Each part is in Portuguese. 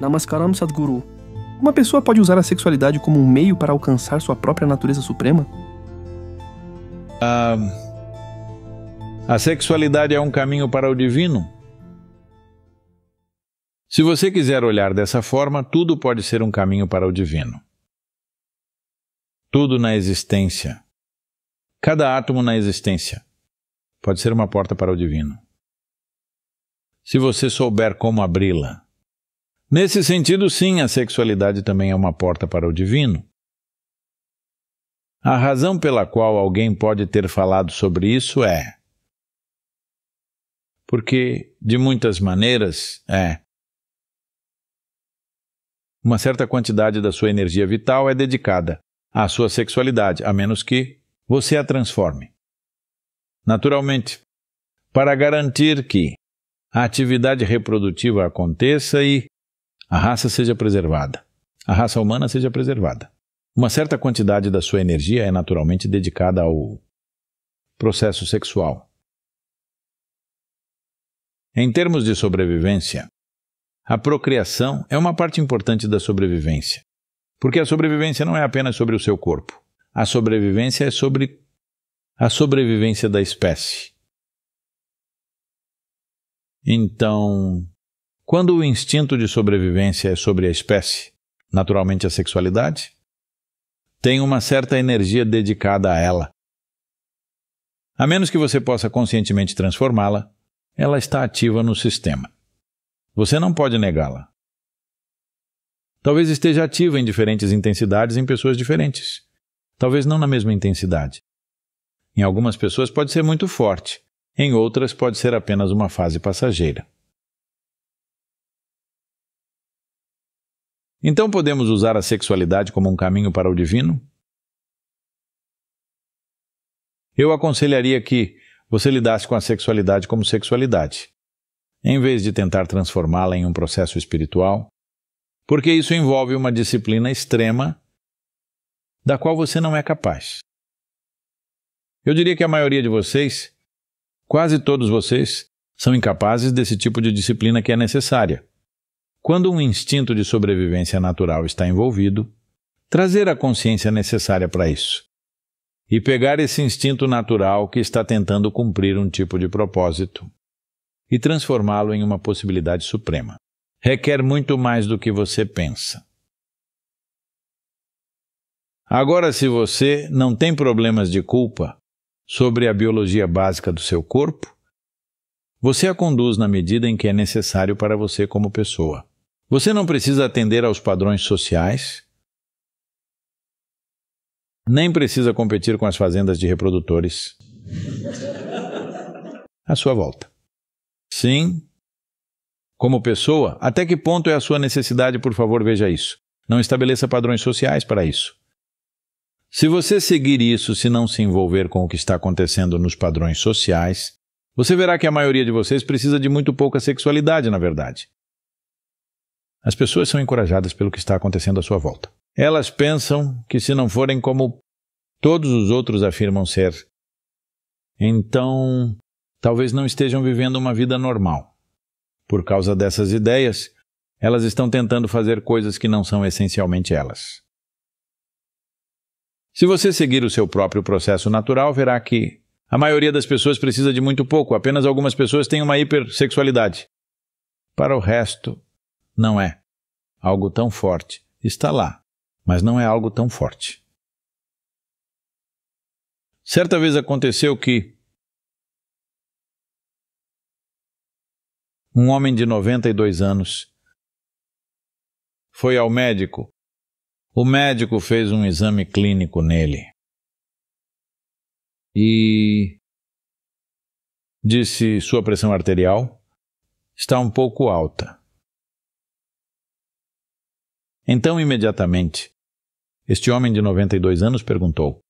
Namaskaram, Sadhguru. Uma pessoa pode usar a sexualidade como um meio para alcançar sua própria natureza suprema? A sexualidade é um caminho para o divino. Se você quiser olhar dessa forma, tudo pode ser um caminho para o divino. Tudo na existência, cada átomo na existência, pode ser uma porta para o divino, se você souber como abri-la. Nesse sentido, sim, a sexualidade também é uma porta para o divino. A razão pela qual alguém pode ter falado sobre isso é porque, de muitas maneiras, uma certa quantidade da sua energia vital é dedicada à sua sexualidade, a menos que você a transforme. Naturalmente, para garantir que a atividade reprodutiva aconteça e a raça seja preservada, a raça humana seja preservada. Uma certa quantidade da sua energia é naturalmente dedicada ao processo sexual. Em termos de sobrevivência, a procriação é uma parte importante da sobrevivência, porque a sobrevivência não é apenas sobre o seu corpo. A sobrevivência é sobre a sobrevivência da espécie. Então, quando o instinto de sobrevivência é sobre a espécie, naturalmente a sexualidade, tem uma certa energia dedicada a ela. A menos que você possa conscientemente transformá-la, ela está ativa no sistema. Você não pode negá-la. Talvez esteja ativa em diferentes intensidades em pessoas diferentes. Talvez não na mesma intensidade. Em algumas pessoas pode ser muito forte, em outras pode ser apenas uma fase passageira. Então podemos usar a sexualidade como um caminho para o divino? Eu aconselharia que você lidasse com a sexualidade como sexualidade, em vez de tentar transformá-la em um processo espiritual, porque isso envolve uma disciplina extrema da qual você não é capaz. Eu diria que a maioria de vocês, quase todos vocês, são incapazes desse tipo de disciplina que é necessária. Quando um instinto de sobrevivência natural está envolvido, trazer a consciência necessária para isso e pegar esse instinto natural que está tentando cumprir um tipo de propósito e transformá-lo em uma possibilidade suprema. Requer muito mais do que você pensa. Agora, se você não tem problemas de culpa sobre a biologia básica do seu corpo, você a conduz na medida em que é necessário para você como pessoa. Você não precisa atender aos padrões sociais, nem precisa competir com as fazendas de reprodutores à sua volta. Sim, como pessoa, até que ponto é a sua necessidade, por favor, veja isso. Não estabeleça padrões sociais para isso. Se você seguir isso, se não se envolver com o que está acontecendo nos padrões sociais, você verá que a maioria de vocês precisa de muito pouca sexualidade, na verdade. As pessoas são encorajadas pelo que está acontecendo à sua volta. Elas pensam que se não forem como todos os outros afirmam ser, então talvez não estejam vivendo uma vida normal. Por causa dessas ideias, elas estão tentando fazer coisas que não são essencialmente elas. Se você seguir o seu próprio processo natural, verá que a maioria das pessoas precisa de muito pouco, apenas algumas pessoas têm uma hipersexualidade. Para o resto, não é algo tão forte. Está lá, mas não é algo tão forte. Certa vez aconteceu que um homem de 92 anos foi ao médico. O médico fez um exame clínico nele e disse: sua pressão arterial está um pouco alta. Então, imediatamente, este homem de 92 anos perguntou: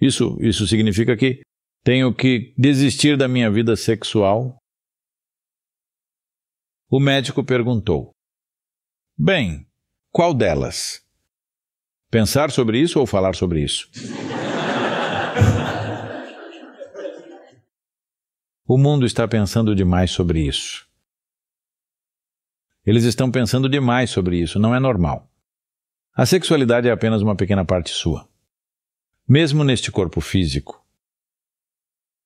Isso significa que tenho que desistir da minha vida sexual? O médico perguntou: bem, qual delas? Pensar sobre isso ou falar sobre isso? O mundo está pensando demais sobre isso. Eles estão pensando demais sobre isso, não é normal. A sexualidade é apenas uma pequena parte sua. Mesmo neste corpo físico.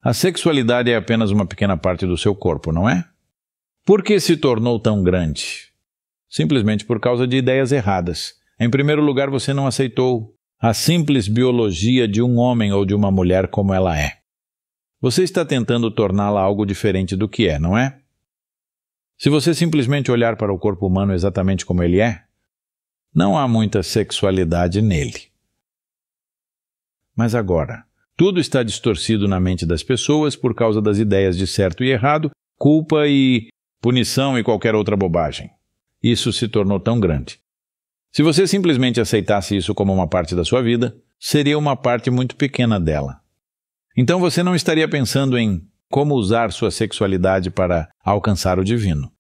A sexualidade é apenas uma pequena parte do seu corpo, não é? Por que se tornou tão grande? Simplesmente por causa de ideias erradas. Em primeiro lugar, você não aceitou a simples biologia de um homem ou de uma mulher como ela é. Você está tentando torná-la algo diferente do que é, não é? Se você simplesmente olhar para o corpo humano exatamente como ele é, não há muita sexualidade nele. Mas agora, tudo está distorcido na mente das pessoas por causa das ideias de certo e errado, culpa e punição e qualquer outra bobagem. Isso se tornou tão grande. Se você simplesmente aceitasse isso como uma parte da sua vida, seria uma parte muito pequena dela. Então você não estaria pensando em como usar sua sexualidade para alcançar o divino.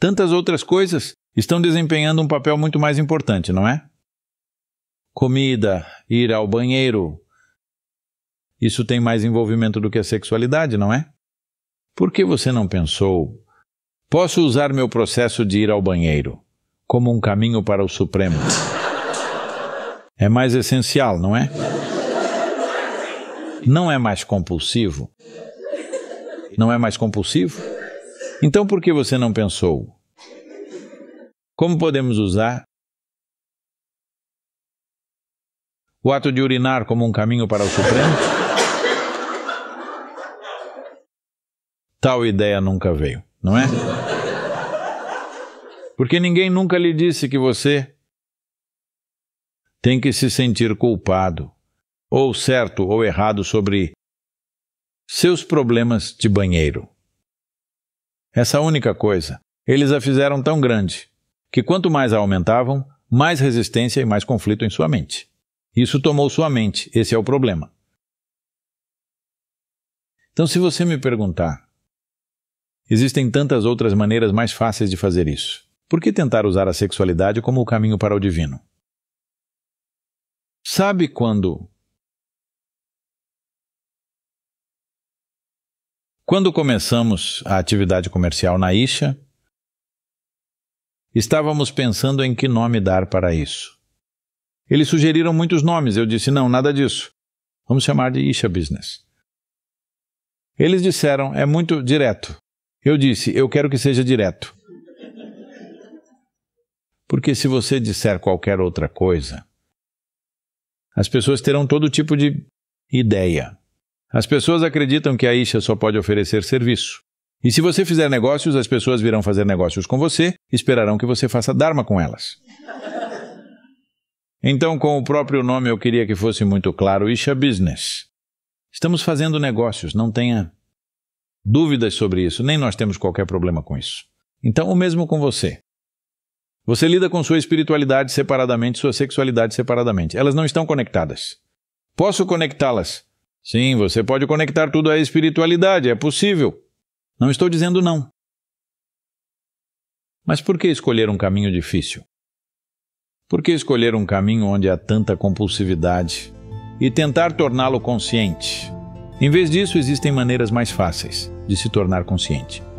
Tantas outras coisas estão desempenhando um papel muito mais importante, não é? Comida, ir ao banheiro. Isso tem mais envolvimento do que a sexualidade, não é? Por que você não pensou, posso usar meu processo de ir ao banheiro como um caminho para o Supremo? É mais essencial, não é? Não é mais compulsivo? Não é mais compulsivo? Então por que você não pensou? Como podemos usar o ato de urinar como um caminho para o Supremo? Tal ideia nunca veio, não é? Porque ninguém nunca lhe disse que você tem que se sentir culpado, ou certo ou errado sobre seus problemas de banheiro. Essa única coisa, eles a fizeram tão grande, que quanto mais a aumentavam, mais resistência e mais conflito em sua mente. Isso tomou sua mente, esse é o problema. Então se você me perguntar, existem tantas outras maneiras mais fáceis de fazer isso. Por que tentar usar a sexualidade como o caminho para o divino? Sabe quando? Quando começamos a atividade comercial na Isha, estávamos pensando em que nome dar para isso. Eles sugeriram muitos nomes, eu disse, não, nada disso. Vamos chamar de Isha Business. Eles disseram, é muito direto. Eu disse, eu quero que seja direto. Porque se você disser qualquer outra coisa, as pessoas terão todo tipo de ideia. As pessoas acreditam que a Isha só pode oferecer serviço. E se você fizer negócios, as pessoas virão fazer negócios com você e esperarão que você faça dharma com elas. Então, com o próprio nome, eu queria que fosse muito claro, Isha Business. Estamos fazendo negócios, não tenha dúvidas sobre isso, nem nós temos qualquer problema com isso. Então, o mesmo com você. Você lida com sua espiritualidade separadamente, sua sexualidade separadamente. Elas não estão conectadas. Posso conectá-las? Sim, você pode conectar tudo à espiritualidade, é possível. Não estou dizendo não. Mas por que escolher um caminho difícil? Por que escolher um caminho onde há tanta compulsividade e tentar torná-lo consciente? Em vez disso, existem maneiras mais fáceis de se tornar consciente.